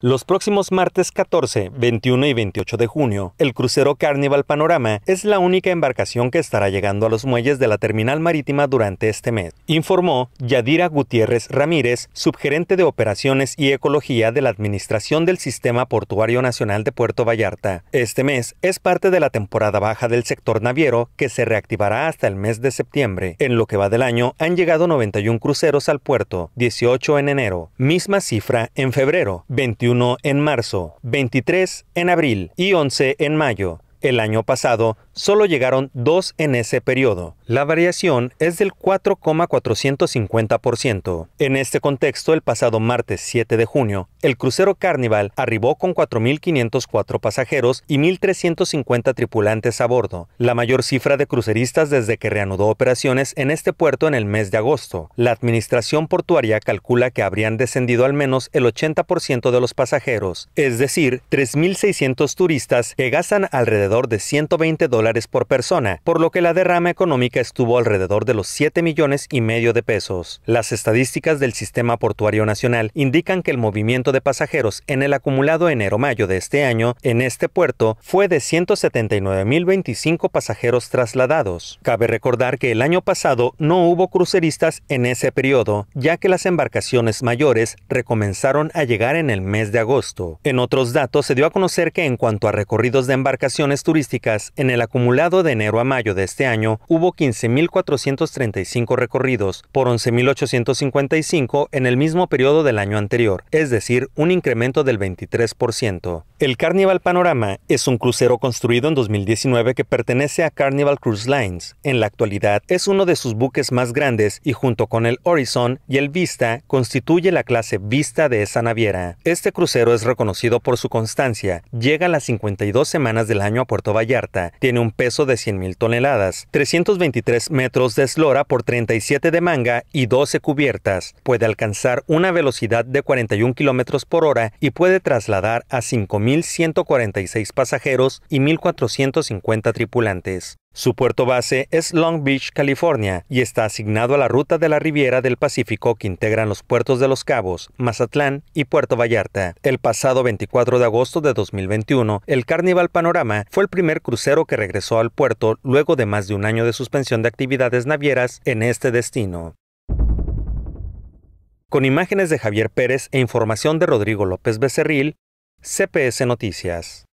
Los próximos martes 14, 21 y 28 de junio, el crucero Carnival Panorama es la única embarcación que estará llegando a los muelles de la terminal marítima durante este mes, informó Yadira Gutiérrez Ramírez, subgerente de Operaciones y Ecología de la Administración del Sistema Portuario Nacional de Puerto Vallarta. Este mes es parte de la temporada baja del sector naviero que se reactivará hasta el mes de septiembre. En lo que va del año han llegado 91 cruceros al puerto, 18 en enero, misma cifra en febrero, 21 en marzo, 23 en abril y 11 en mayo. El año pasado solo llegaron 2 en ese periodo. La variación es del 4,450%. En este contexto, el pasado martes 7 de junio, el crucero Carnival arribó con 4.504 pasajeros y 1.350 tripulantes a bordo, la mayor cifra de cruceristas desde que reanudó operaciones en este puerto en el mes de agosto. La administración portuaria calcula que habrían descendido al menos el 80% de los pasajeros, es decir, 3.600 turistas que gastan alrededor de $120 por persona, por lo que la derrama económica estuvo alrededor de los $7,5 millones de pesos. Las estadísticas del Sistema Portuario Nacional indican que el movimiento de pasajeros en el acumulado enero-mayo de este año en este puerto fue de 179.025 pasajeros trasladados. Cabe recordar que el año pasado no hubo cruceristas en ese periodo, ya que las embarcaciones mayores recomenzaron a llegar en el mes de agosto. En otros datos se dio a conocer que en cuanto a recorridos de embarcaciones turísticas, en el acumulado de enero a mayo de este año hubo 15.435 recorridos por 11.855 en el mismo periodo del año anterior, es decir, un incremento del 23%. El Carnival Panorama es un crucero construido en 2019 que pertenece a Carnival Cruise Lines. En la actualidad es uno de sus buques más grandes y junto con el Horizon y el Vista constituye la clase Vista de esa naviera. Este crucero es reconocido por su constancia, llega a las 52 semanas del año a Puerto Vallarta. Tiene un peso de 100.000 toneladas, 323 metros de eslora por 37 de manga y 12 cubiertas. Puede alcanzar una velocidad de 41 kilómetros por hora y puede trasladar a 5.146 pasajeros y 1.450 tripulantes. Su puerto base es Long Beach, California, y está asignado a la ruta de la Riviera del Pacífico que integran los puertos de Los Cabos, Mazatlán y Puerto Vallarta. El pasado 24 de agosto de 2021, el Carnival Panorama fue el primer crucero que regresó al puerto luego de más de un año de suspensión de actividades navieras en este destino. Con imágenes de Javier Pérez e información de Rodrigo López Becerril, CPS Noticias.